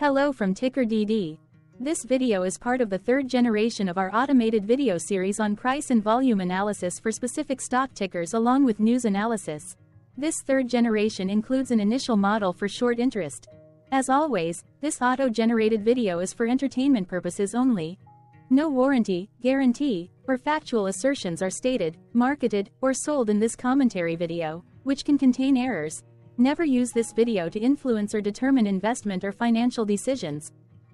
Hello from TickerDD. This video is part of the third generation of our automated video series on price and volume analysis for specific stock tickers along with news analysis. This third generation includes an initial model for short interest. As always, this auto-generated video is for entertainment purposes only. No warranty, guarantee, or factual assertions are stated, marketed, or sold in this commentary video, which can contain errors. Never use this video to influence or determine investment or financial decisions.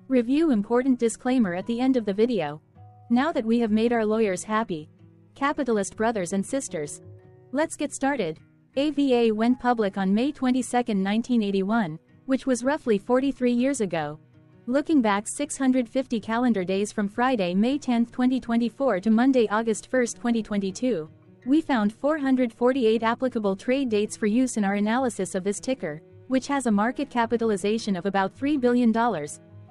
Review important disclaimer at the end of the video. Now that we have made our lawyers happy, capitalist brothers and sisters, let's get started. AVA went public on May 22, 1981, which was roughly 43 years ago. Looking back 650 calendar days from Friday, May 10, 2024 to Monday, August 1, 2022. We found 448 applicable trade dates for use in our analysis of this ticker, which has a market capitalization of about $3 billion.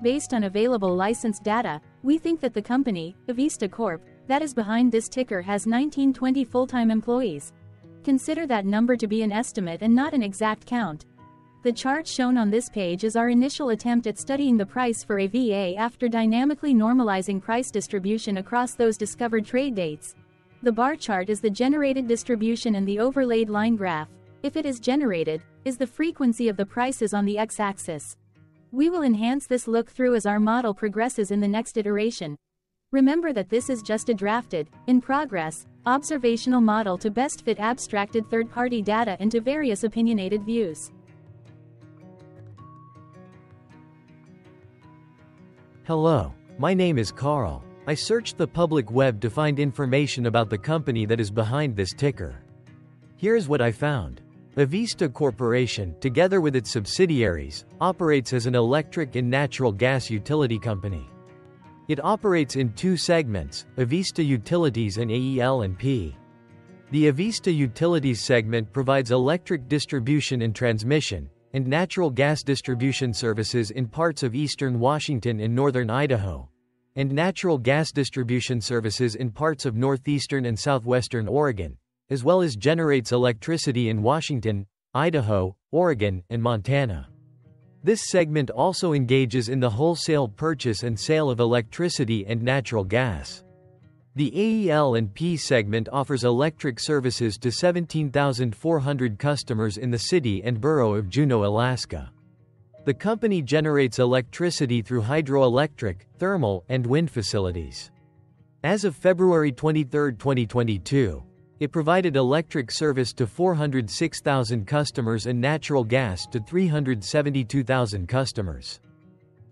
Based on available licensed data, we think that the company, Avista Corp, that is behind this ticker has 1920 full-time employees. Consider that number to be an estimate and not an exact count. The chart shown on this page is our initial attempt at studying the price for AVA after dynamically normalizing price distribution across those discovered trade dates. The bar chart is the generated distribution and the overlaid line graph, if it is generated, is the frequency of the prices on the x-axis. We will enhance this look through as our model progresses in the next iteration. Remember that this is just a drafted, in progress, observational model to best fit abstracted third-party data into various opinionated views. Hello, my name is Carl. I searched the public web to find information about the company that is behind this ticker. Here's what I found. Avista Corporation, together with its subsidiaries, operates as an electric and natural gas utility company. It operates in two segments, Avista Utilities and AEL&P. The Avista Utilities segment provides electric distribution and transmission, and natural gas distribution services in parts of eastern Washington and northern Idaho, and natural gas distribution services in parts of northeastern and southwestern Oregon, as well as generates electricity in Washington, Idaho, Oregon, and Montana. This segment also engages in the wholesale purchase and sale of electricity and natural gas. The AEL&P segment offers electric services to 17,400 customers in the city and borough of Juneau, Alaska. The company generates electricity through hydroelectric, thermal, and wind facilities. As of February 23, 2022, it provided electric service to 406,000 customers and natural gas to 372,000 customers.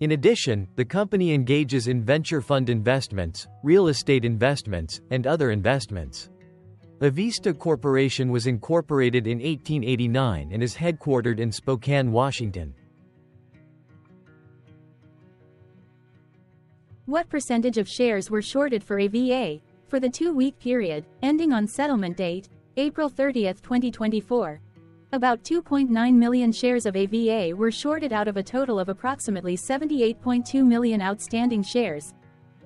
In addition, the company engages in venture fund investments, real estate investments, and other investments. Avista Corporation was incorporated in 1889 and is headquartered in Spokane, Washington. What percentage of shares were shorted for AVA for the two-week period ending on settlement date, April 30, 2024? About 2.9 million shares of AVA were shorted out of a total of approximately 78.2 million outstanding shares.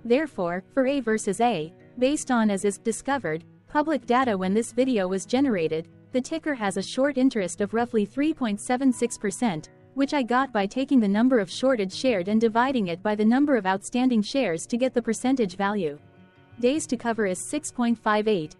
Therefore, for A versus A, based on as is discovered public data when this video was generated, the ticker has a short interest of roughly 3.76%. which I got by taking the number of shorted shares and dividing it by the number of outstanding shares to get the percentage value. Days to cover is 6.58.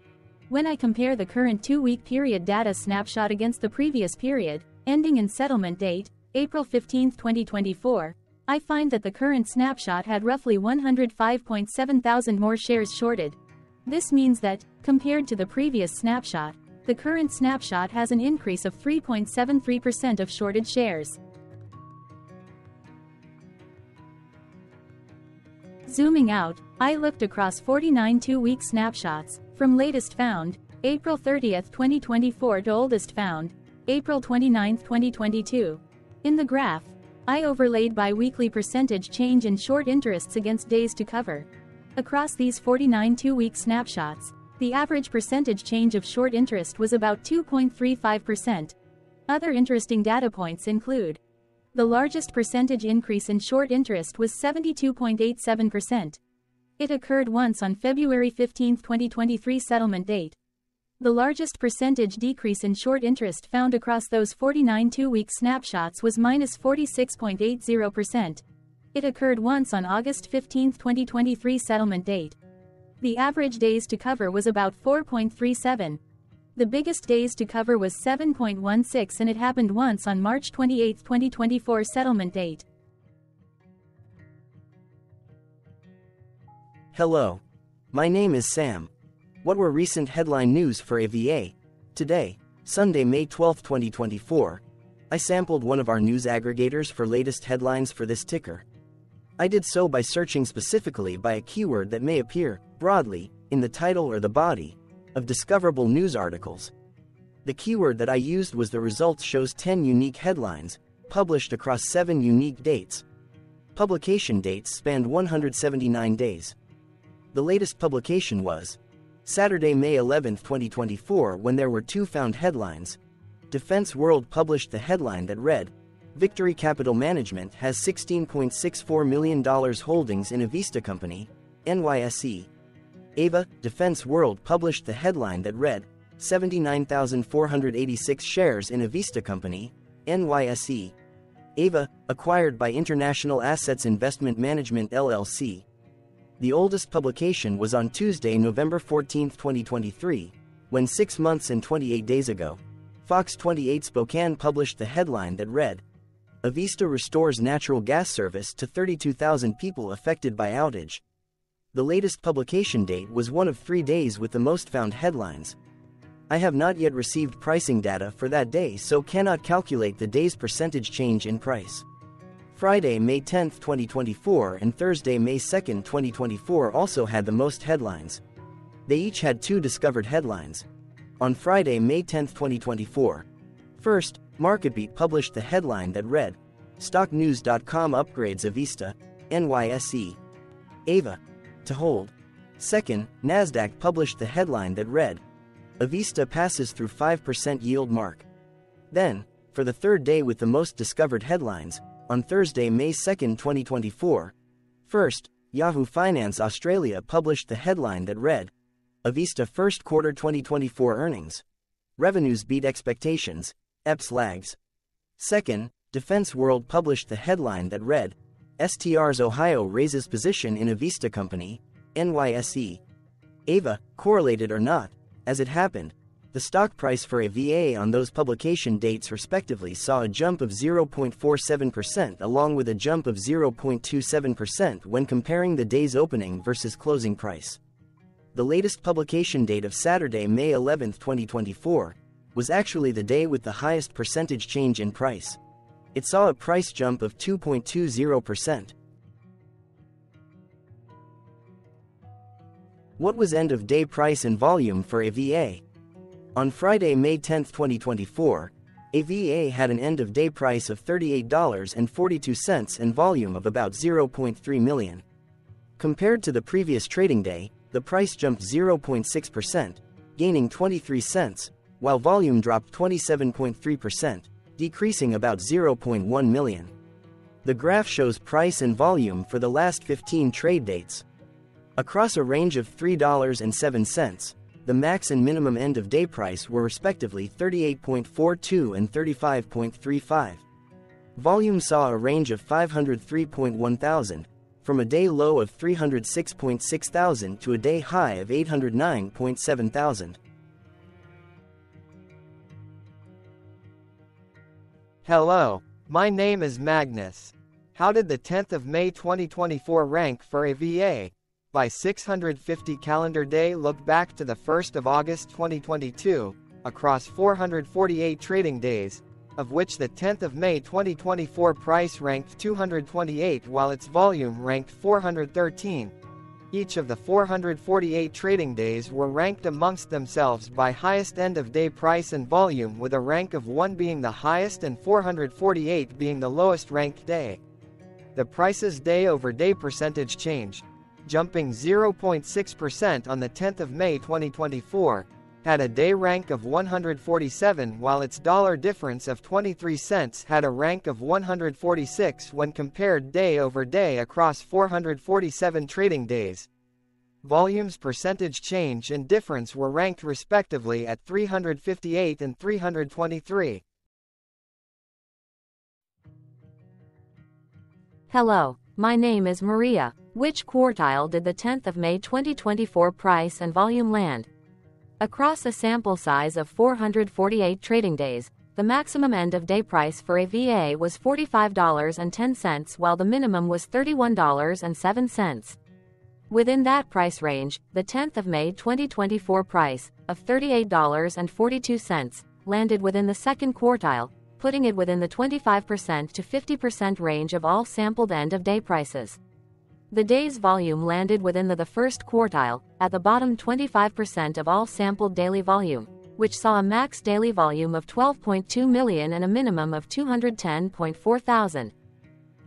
When I compare the current two-week period data snapshot against the previous period, ending in settlement date, April 15, 2024, I find that the current snapshot had roughly 105.7 thousand more shares shorted. This means that, compared to the previous snapshot, the current snapshot has an increase of 3.73% of shorted shares. Zooming out, I looked across 49 two-week snapshots, from latest found, April 30, 2024 to oldest found, April 29, 2022. In the graph, I overlaid bi-weekly percentage change in short interests against days to cover. Across these 49 two-week snapshots, the average percentage change of short interest was about 2.35%. Other interesting data points include the largest percentage increase in short interest was 72.87%. It occurred once on February 15, 2023 settlement date. The largest percentage decrease in short interest found across those 49 two-week snapshots was -46.80%. It occurred once on August 15, 2023 settlement date. The average days to cover was about 4.37. The biggest days to cover was 7.16, and it happened once on March 28, 2024 settlement date. Hello. My name is Sam. What were recent headline news for AVA? Today, Sunday, May 12, 2024, I sampled one of our news aggregators for latest headlines for this ticker. I did so by searching specifically by a keyword that may appear, broadly, in the title or the body of discoverable news articles. The keyword that I used was the results shows 10 unique headlines, published across 7 unique dates. Publication dates spanned 179 days. The latest publication was Saturday, May 11, 2024, when there were 2 found headlines. Defense World published the headline that read, Victory Capital Management has $16.64 million holdings in Avista Company, NYSE. AVA, Defense World published the headline that read, 79,486 shares in Avista Company, NYSE. AVA, acquired by International Assets Investment Management LLC. The oldest publication was on Tuesday, November 14, 2023, when 6 months and 28 days ago, Fox 28 Spokane published the headline that read, Avista restores natural gas service to 32,000 people affected by outage. The latest publication date was one of 3 days with the most found headlines. I have not yet received pricing data for that day, so cannot calculate the day's percentage change in price. Friday, May 10, 2024 and Thursday, May 2, 2024 also had the most headlines. They each had 2 discovered headlines. On Friday, May 10, 2024, first, MarketBeat published the headline that read, StockNews.com upgrades Avista, NYSE, AVA, to hold. Second, NASDAQ published the headline that read, Avista passes through 5% yield mark. Then, for the 3rd day with the most discovered headlines, on Thursday, May 2, 2024, first, Yahoo Finance Australia published the headline that read, Avista first quarter 2024 earnings. Revenues beat expectations, EPS lags. Second, Defense World published the headline that read, STR's Ohio raises position in Avista Company, NYSE. AVA, correlated or not, as it happened, the stock price for AVA on those publication dates respectively saw a jump of 0.47% along with a jump of 0.27% when comparing the day's opening versus closing price. The latest publication date of Saturday, May 11, 2024, was actually the day with the highest percentage change in price. It saw a price jump of 2.20%. What was end-of-day price and volume for AVA? On Friday, May 10, 2024, AVA had an end-of-day price of $38.42 and volume of about 0.3 million. Compared to the previous trading day, the price jumped 0.6%, gaining 23 cents, while volume dropped 27.3%, decreasing about 0.1 million. The graph shows price and volume for the last 15 trade dates. Across a range of $3.07, the max and minimum end-of-day price were respectively $38.42 and $35.35. Volume saw a range of 503.1 thousand, from a day low of 306.6 thousand to a day high of 809.7 thousand. Hello, my name is Magnus. How did the 10th of May 2024 rank for AVA? By 650 calendar day look back to the 1st of August 2022, across 448 trading days, of which the 10th of May 2024 price ranked 228 while its volume ranked 413. Each of the 448 trading days were ranked amongst themselves by highest end-of-day price and volume, with a rank of 1 being the highest and 448 being the lowest ranked day. The price's day-over-day percentage change, jumping 0.6% on the 10th of May 2024, had a day rank of 147 while its dollar difference of 23 cents had a rank of 146 when compared day over day across 447 trading days. volumes percentage change and difference were ranked respectively at 358 and 323. Hello, my name is Maria. Which quartile did the 10th of May 2024 price and volume land? Across a sample size of 448 trading days, the maximum end of day price for AVA was $45.10 while the minimum was $31.07. Within that price range, the 10th of May 2024 price, of $38.42, landed within the second quartile, putting it within the 25% to 50% range of all sampled end-of-day prices. The day's volume landed within the first quartile, at the bottom 25% of all sampled daily volume, which saw a max daily volume of 12.2 million and a minimum of 210.4 thousand.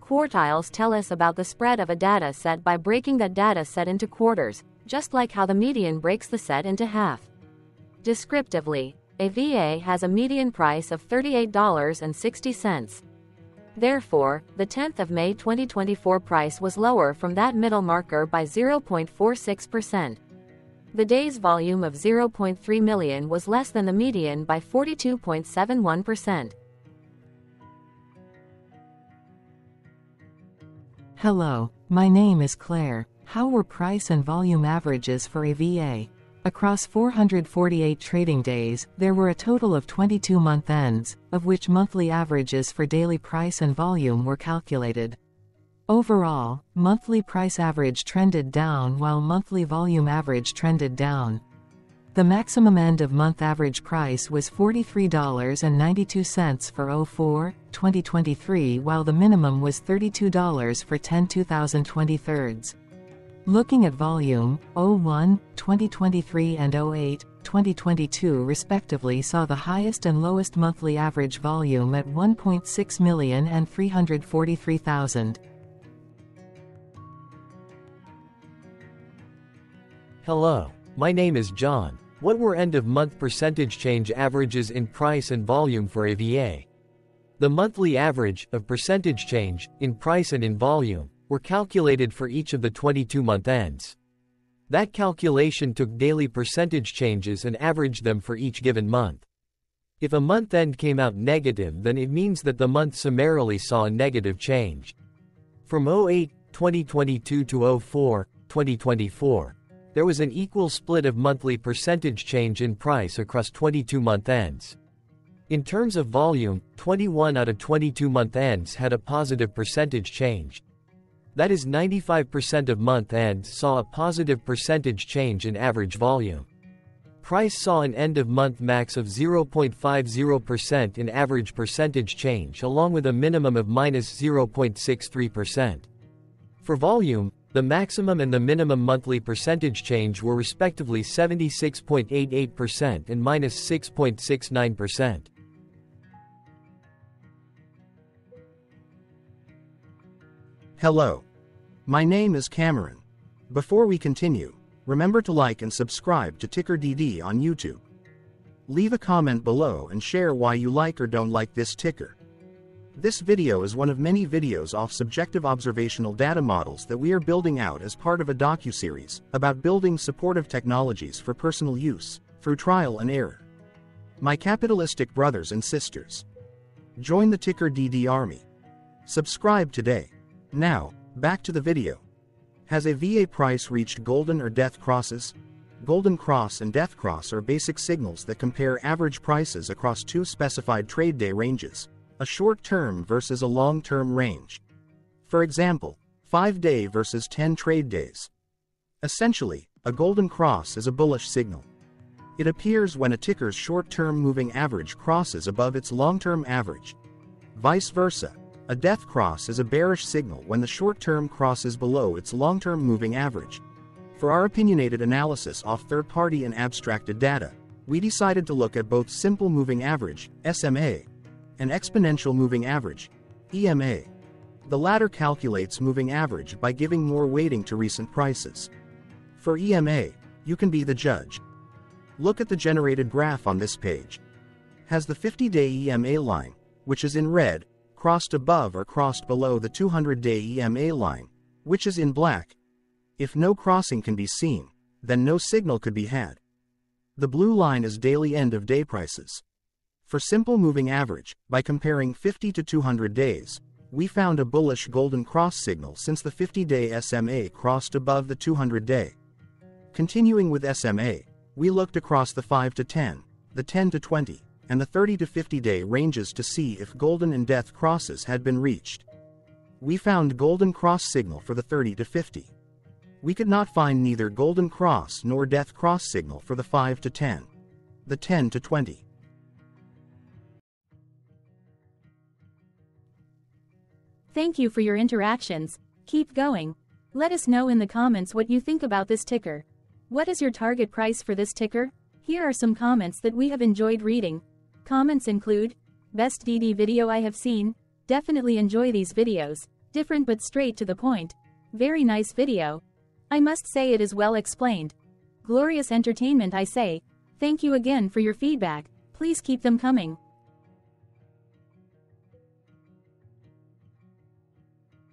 Quartiles tell us about the spread of a data set by breaking that data set into quarters, just like how the median breaks the set into half. Descriptively, AVA has a median price of $38.60. Therefore, the 10th of May 2024 price was lower from that middle marker by 0.46%. The day's volume of 0.3 million was less than the median by 42.71%. Hello, my name is Claire. How were price and volume averages for AVA? Across 448 trading days, there were a total of 22 month ends, of which monthly averages for daily price and volume were calculated. Overall, monthly price average trended down while monthly volume average trended down. The maximum end of month average price was $43.92 for 04/2023 while the minimum was $32 for 10/2023. Looking at volume, 01/2023 and 08/2022 respectively saw the highest and lowest monthly average volume at 1.6 million and 343,000. Hello, my name is John. What were end-of-month percentage change averages in price and volume for AVA? The monthly average of percentage change in price and in volume were calculated for each of the 22-month ends. That calculation took daily percentage changes and averaged them for each given month. If a month end came out negative, then it means that the month summarily saw a negative change. From 08/2022 to 04/2024, there was an equal split of monthly percentage change in price across 22-month ends. In terms of volume, 21 out of 22-month ends had a positive percentage change. That is, 95% of month ends saw a positive percentage change in average volume. Price saw an end-of-month max of 0.50% in average percentage change along with a minimum of -0.63%. For volume, the maximum and the minimum monthly percentage change were respectively 76.88% and -6.69%. Hello. My name is Cameron. Before we continue, remember to like and subscribe to TickerDD on YouTube. Leave a comment below and share why you like or don't like this ticker. This video is one of many videos off subjective observational data models that we are building out as part of a docuseries about building supportive technologies for personal use, through trial and error. My capitalistic brothers and sisters, join the TickerDD army. Subscribe today. Now, back to the video. Has a VA price reached golden or death crosses? Golden cross and death cross are basic signals that compare average prices across two specified trade day ranges, a short-term versus a long-term range. For example, 5-day versus 10 trade days. Essentially, a golden cross is a bullish signal. It appears when a ticker's short-term moving average crosses above its long-term average. Vice versa, a death cross is a bearish signal when the short-term crosses below its long-term moving average. For our opinionated analysis off third-party and abstracted data, we decided to look at both simple moving average, SMA, and exponential moving average, EMA. The latter calculates moving average by giving more weighting to recent prices. For EMA, you can be the judge. Look at the generated graph on this page. Has the 50-day EMA line, which is in red, crossed above or crossed below the 200-day EMA line, which is in black? If no crossing can be seen, then no signal could be had. The blue line is daily end-of-day prices. For simple moving average, by comparing 50 to 200 days, we found a bullish golden cross signal since the 50-day SMA crossed above the 200-day. Continuing with SMA, we looked across the 5 to 10, the 10 to 20, and the 30 to 50-day ranges to see if golden and death crosses had been reached. We found golden cross signal for the 30 to 50. We could not find neither golden cross nor death cross signal for the 5 to 10, the 10 to 20. Thank you for your interactions. Keep going. Let us know in the comments what you think about this ticker. What is your target price for this ticker? Here are some comments that we have enjoyed reading. Comments include, best DD video I have seen, definitely enjoy these videos, different but straight to the point, very nice video. I must say it is well explained. Glorious entertainment I say. Thank you again for your feedback, please keep them coming.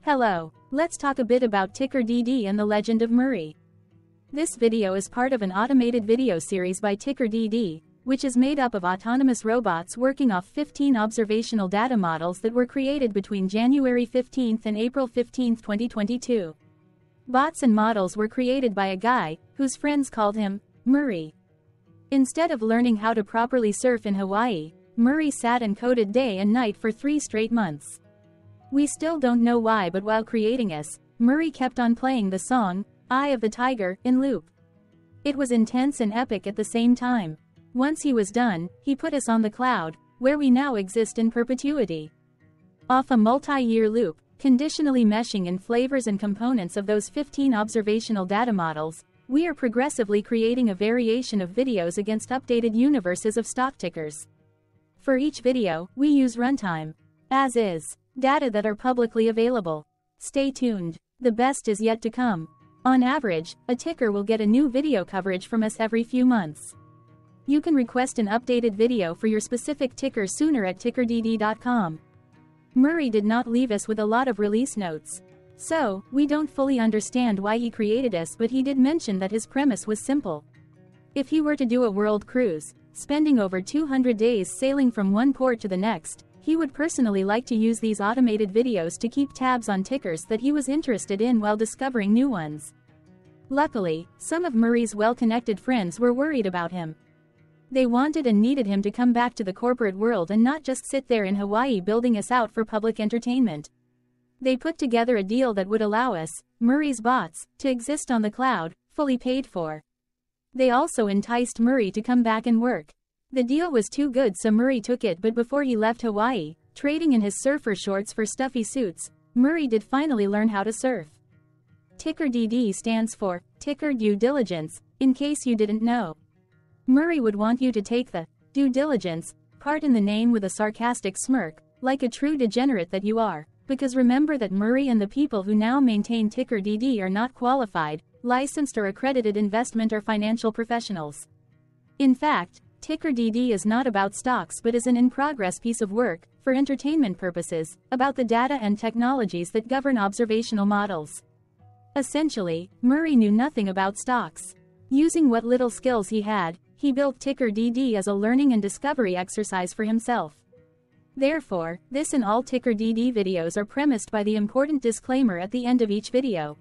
Hello, let's talk a bit about TickerDD and the Legend of Murray. This video is part of an automated video series by TickerDD, which is made up of autonomous robots working off 15 observational data models that were created between January 15 and April 15, 2022. Bots and models were created by a guy, whose friends called him Murray. Instead of learning how to properly surf in Hawaii, Murray sat and coded day and night for 3 straight months. We still don't know why, but while creating us, Murray kept on playing the song, Eye of the Tiger, in loop. It was intense and epic at the same time. Once he was done, he put us on the cloud, where we now exist in perpetuity. Off a multi-year loop, conditionally meshing in flavors and components of those 15 observational data models, we are progressively creating a variation of videos against updated universes of stock tickers. For each video, we use runtime, as is, data that are publicly available. Stay tuned, the best is yet to come. On average, a ticker will get a new video coverage from us every few months. You can request an updated video for your specific ticker sooner at TickerDD.com. Murray did not leave us with a lot of release notes. So, we don't fully understand why he created us, but he did mention that his premise was simple. If he were to do a world cruise, spending over 200 days sailing from one port to the next, he would personally like to use these automated videos to keep tabs on tickers that he was interested in while discovering new ones. Luckily, some of Murray's well-connected friends were worried about him. They wanted and needed him to come back to the corporate world and not just sit there in Hawaii building us out for public entertainment. They put together a deal that would allow us, Murray's bots, to exist on the cloud, fully paid for. They also enticed Murray to come back and work. The deal was too good, so Murray took it, but before he left Hawaii, trading in his surfer shorts for stuffy suits, Murray did finally learn how to surf. TickerDD stands for Ticker Due Diligence, in case you didn't know. Murray would want you to take the due diligence part in the name with a sarcastic smirk, like a true degenerate that you are, because remember that Murray and the people who now maintain TickerDD are not qualified, licensed or accredited investment or financial professionals. In fact, TickerDD is not about stocks but is an in-progress piece of work, for entertainment purposes, about the data and technologies that govern observational models. Essentially, Murray knew nothing about stocks. Using what little skills he had, he built TickerDD as a learning and discovery exercise for himself. Therefore, this and all TickerDD videos are premised by the important disclaimer at the end of each video.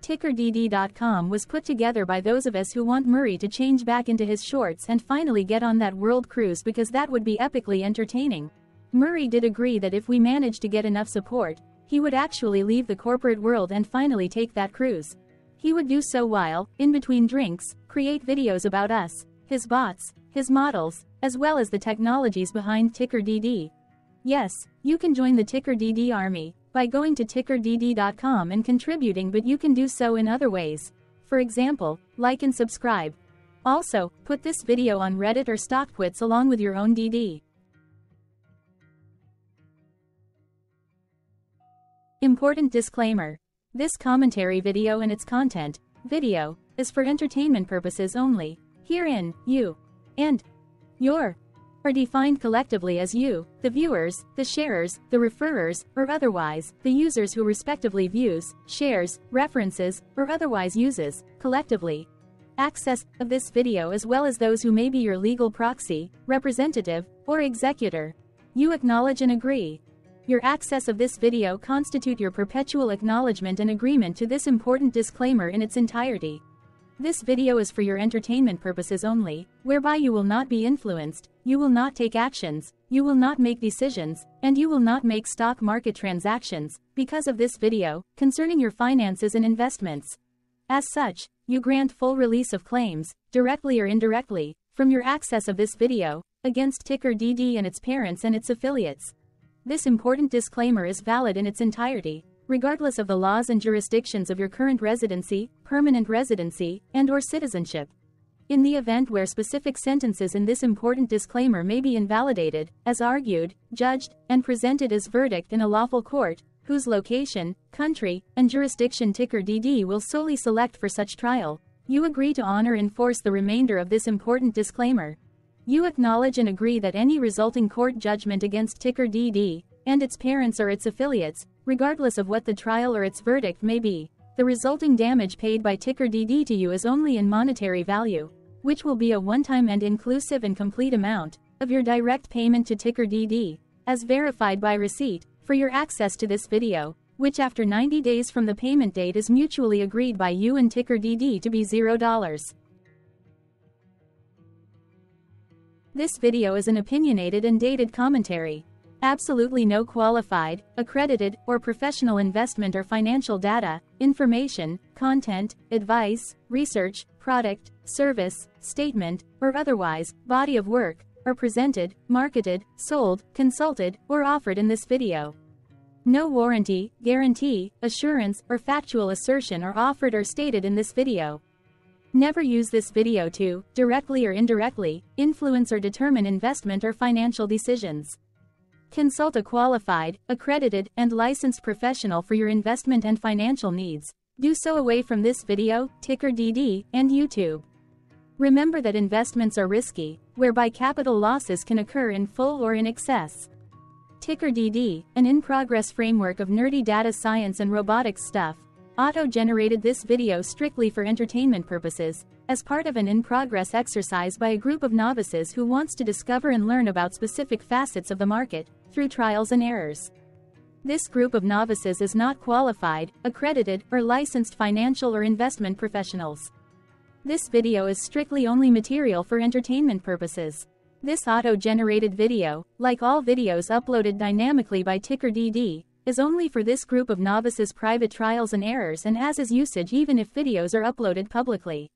TickerDD.com was put together by those of us who want Murray to change back into his shorts and finally get on that world cruise, because that would be epically entertaining. Murray did agree that if we managed to get enough support, he would actually leave the corporate world and finally take that cruise. He would do so while, in between drinks, create videos about us, his bots, his models, as well as the technologies behind TickerDD. Yes, you can join the TickerDD army by going to TickerDD.com and contributing, but you can do so in other ways. For example, like and subscribe. Also, put this video on Reddit or StockTwits along with your own DD. Important disclaimer. This commentary video and its content, video, is for entertainment purposes only. Herein, you and your are defined collectively as you, the viewers, the sharers, the referrers, or otherwise, the users who respectively views, shares, references, or otherwise uses, collectively, access of this video as well as those who may be your legal proxy, representative, or executor. You acknowledge and agree. Your access of this video constitute your perpetual acknowledgement and agreement to this important disclaimer in its entirety. This video is for your entertainment purposes only, whereby you will not be influenced, you will not take actions, you will not make decisions, and you will not make stock market transactions, because of this video, concerning your finances and investments. As such, you grant full release of claims, directly or indirectly, from your access of this video, against TickerDD and its parents and its affiliates. This important disclaimer is valid in its entirety, regardless of the laws and jurisdictions of your current residency, permanent residency, and/or citizenship. In the event where specific sentences in this important disclaimer may be invalidated, as argued, judged, and presented as verdict in a lawful court, whose location, country, and jurisdiction TickerDD will solely select for such trial, you agree to honor and enforce the remainder of this important disclaimer. You acknowledge and agree that any resulting court judgment against TickerDD, and its parents or its affiliates, regardless of what the trial or its verdict may be, the resulting damage paid by TickerDD to you is only in monetary value, which will be a one-time and inclusive and complete amount of your direct payment to TickerDD, as verified by receipt, for your access to this video, which after 90 days from the payment date is mutually agreed by you and TickerDD to be $0. This video is an opinionated and dated commentary. Absolutely no qualified, accredited, or professional investment or financial data, information, content, advice, research, product, service, statement, or otherwise, body of work, are presented, marketed, sold, consulted, or offered in this video. No warranty, guarantee, assurance, or factual assertion are offered or stated in this video. Never use this video to, directly or indirectly, influence or determine investment or financial decisions. Consult a qualified, accredited, and licensed professional for your investment and financial needs. Do so away from this video, TickerDD, and YouTube. Remember that investments are risky, whereby capital losses can occur in full or in excess. TickerDD, an in-progress framework of nerdy data science and robotics stuff, auto-generated this video strictly for entertainment purposes, as part of an in-progress exercise by a group of novices who wants to discover and learn about specific facets of the market, through trials and errors. This group of novices is not qualified, accredited, or licensed financial or investment professionals. This video is strictly only material for entertainment purposes. This auto-generated video, like all videos uploaded dynamically by TickerDD, is only for this group of novices' private trials and errors and as is usage even if videos are uploaded publicly.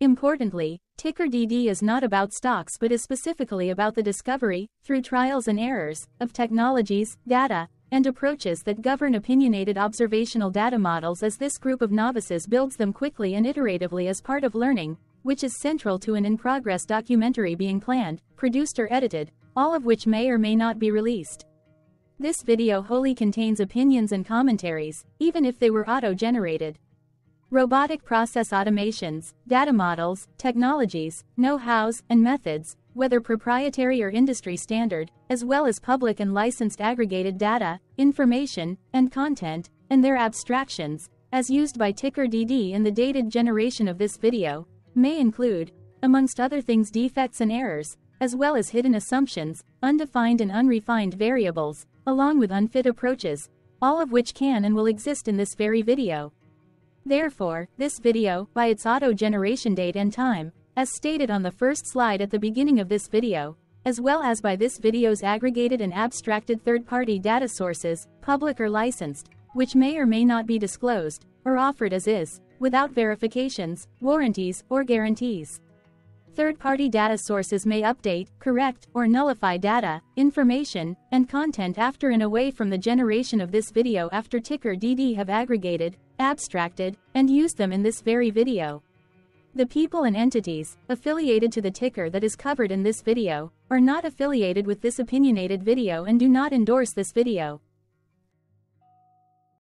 Importantly, TickerDD is not about stocks but is specifically about the discovery, through trials and errors, of technologies, data, and approaches that govern opinionated observational data models as this group of novices builds them quickly and iteratively as part of learning, which is central to an in-progress documentary being planned, produced or edited, all of which may or may not be released. This video wholly contains opinions and commentaries, even if they were auto-generated. Robotic process automations, data models, technologies, know-hows, and methods, whether proprietary or industry standard, as well as public and licensed aggregated data, information, and content, and their abstractions, as used by TickerDD in the dated generation of this video, may include, amongst other things, defects and errors, as well as hidden assumptions, undefined and unrefined variables, along with unfit approaches, all of which can and will exist in this very video. Therefore, this video, by its auto-generation date and time, as stated on the first slide at the beginning of this video, as well as by this video's aggregated and abstracted third-party data sources, public or licensed, which may or may not be disclosed, or offered as is, without verifications, warranties, or guarantees. Third-party data sources may update, correct, or nullify data, information, and content after and away from the generation of this video after TickerDD have aggregated, abstracted, and used them in this very video. The people and entities affiliated to the ticker that is covered in this video are not affiliated with this opinionated video and do not endorse this video.